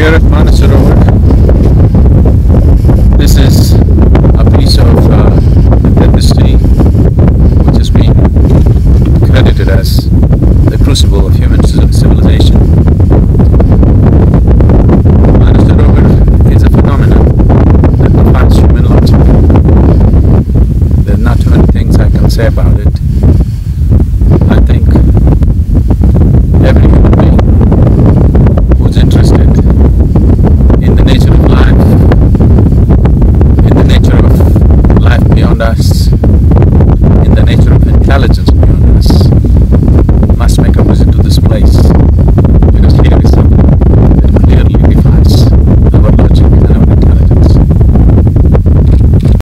here at Manasarovar. This is a piece of the Thetis Sea, which is being credited as the crucible of